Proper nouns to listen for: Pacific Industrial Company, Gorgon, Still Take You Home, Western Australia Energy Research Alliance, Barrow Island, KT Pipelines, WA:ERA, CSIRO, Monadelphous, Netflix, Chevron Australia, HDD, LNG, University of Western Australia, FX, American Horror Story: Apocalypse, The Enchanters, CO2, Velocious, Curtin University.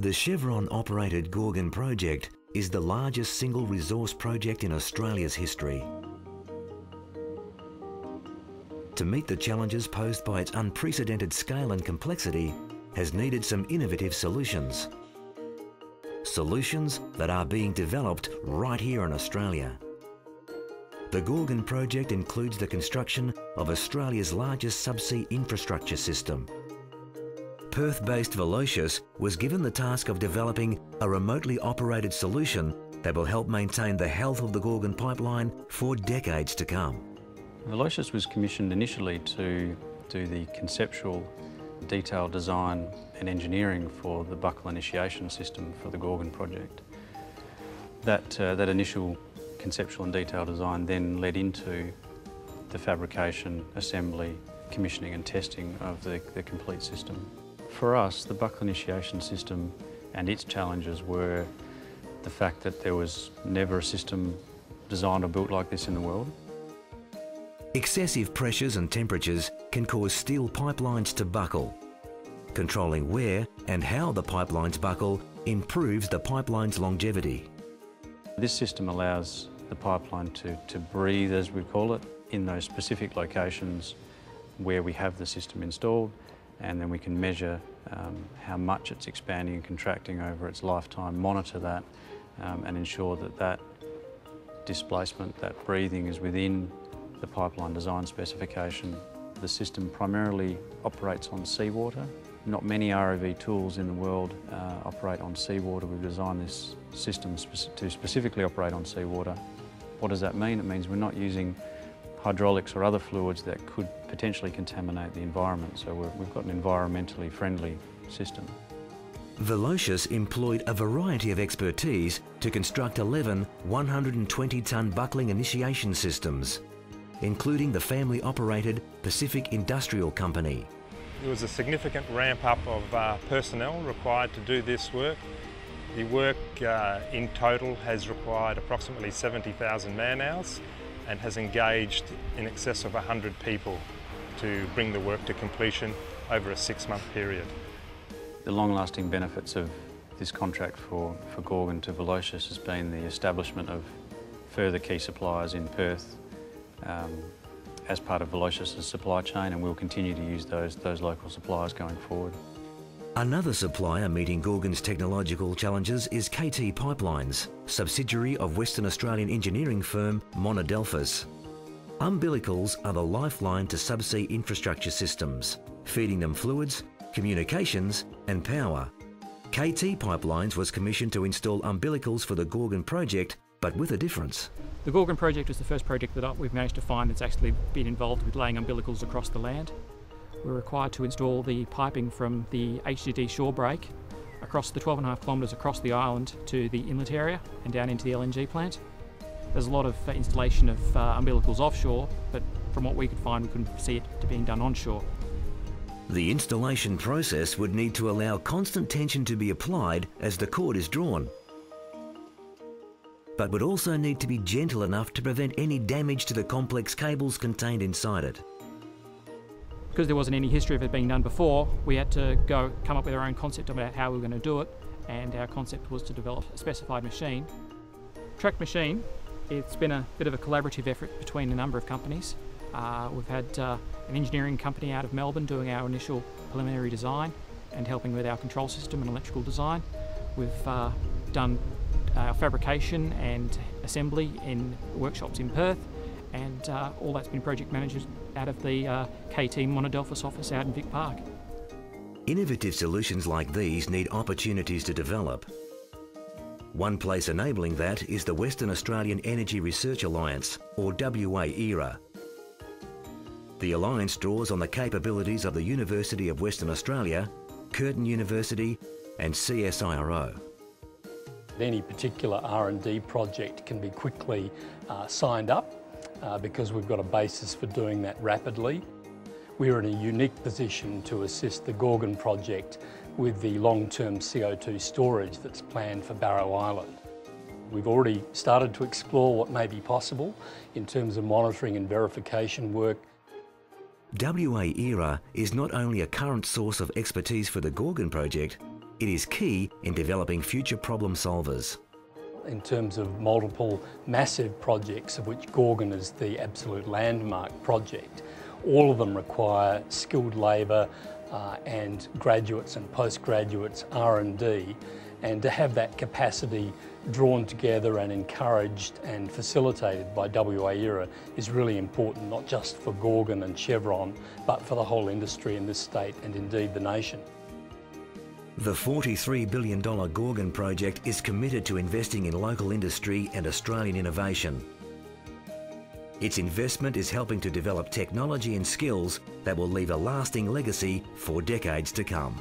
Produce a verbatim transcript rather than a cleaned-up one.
The Chevron-operated Gorgon project is the largest single resource project in Australia's history. To meet the challenges posed by its unprecedented scale and complexity has needed some innovative solutions. Solutions that are being developed right here in Australia. The Gorgon project includes the construction of Australia's largest subsea infrastructure system. Perth-based Velocious was given the task of developing a remotely operated solution that will help maintain the health of the Gorgon pipeline for decades to come. Velocious was commissioned initially to do the conceptual, detailed design and engineering for the buckle initiation system for the Gorgon project. That, uh, that initial conceptual and detailed design then led into the fabrication, assembly, commissioning and testing of the, the complete system. For us, the buckle initiation system and its challenges were the fact that there was never a system designed or built like this in the world. Excessive pressures and temperatures can cause steel pipelines to buckle. Controlling where and how the pipelines buckle improves the pipeline's longevity. This system allows the pipeline to, to breathe, as we call it, in those specific locations where we have the system installed, and then we can measure um, how much it's expanding and contracting over its lifetime, monitor that um, and ensure that that displacement, that breathing is within the pipeline design specification. The system primarily operates on seawater. Not many R O V tools in the world uh, operate on seawater. We've designed this system spe- to specifically operate on seawater. What does that mean? It means we're not using hydraulics or other fluids that could potentially contaminate the environment, so we're, we've got an environmentally friendly system. Velocious employed a variety of expertise to construct eleven one hundred twenty tonne buckling initiation systems, including the family-operated Pacific Industrial Company. There was a significant ramp-up of uh, personnel required to do this work. The work uh, in total has required approximately seventy thousand man-hours and has engaged in excess of one hundred people to bring the work to completion over a six-month period. The long-lasting benefits of this contract for, for Gorgon to Velocious has been the establishment of further key suppliers in Perth, Um, as part of Velocious's supply chain, and we'll continue to use those, those local suppliers going forward. Another supplier meeting Gorgon's technological challenges is K T Pipelines, subsidiary of Western Australian engineering firm Monadelphous. Umbilicals are the lifeline to subsea infrastructure systems, feeding them fluids, communications and power. K T Pipelines was commissioned to install umbilicals for the Gorgon project, but with a difference. The Gorgon project was the first project that we've managed to find that's actually been involved with laying umbilicals across the land. We're required to install the piping from the H D D shore break across the twelve and a half kilometres across the island to the inlet area and down into the L N G plant. There's a lot of installation of uh, umbilicals offshore, but from what we could find, we couldn't see it to being done onshore. The installation process would need to allow constant tension to be applied as the cord is drawn, but would also need to be gentle enough to prevent any damage to the complex cables contained inside it. Because there wasn't any history of it being done before, we had to go come up with our own concept about how we were going to do it, and our concept was to develop a specified machine. Track machine, it's been a bit of a collaborative effort between a number of companies. Uh, we've had uh, an engineering company out of Melbourne doing our initial preliminary design and helping with our control system and electrical design. We've uh, done Uh, fabrication and assembly in workshops in Perth, and uh, all that's been project managed out of the uh, K T Monadelphous office out in Vic Park. Innovative solutions like these need opportunities to develop. One place enabling that is the Western Australian Energy Research Alliance, or WA:ERA. The Alliance draws on the capabilities of the University of Western Australia, Curtin University and C S I R O. Any particular R and D project can be quickly uh, signed up uh, because we've got a basis for doing that rapidly. We're in a unique position to assist the Gorgon project with the long-term C O two storage that's planned for Barrow Island. We've already started to explore what may be possible in terms of monitoring and verification work. WA:ERA is not only a current source of expertise for the Gorgon project, It is key in developing future problem solvers. In terms of multiple massive projects, of which Gorgon is the absolute landmark project, all of them require skilled labour uh, and graduates and postgraduates, R and D, and to have that capacity drawn together and encouraged and facilitated by WA:ERA is really important, not just for Gorgon and Chevron, but for the whole industry in this state and indeed the nation. The forty-three billion dollar Gorgon project is committed to investing in local industry and Australian innovation. Its investment is helping to develop technology and skills that will leave a lasting legacy for decades to come.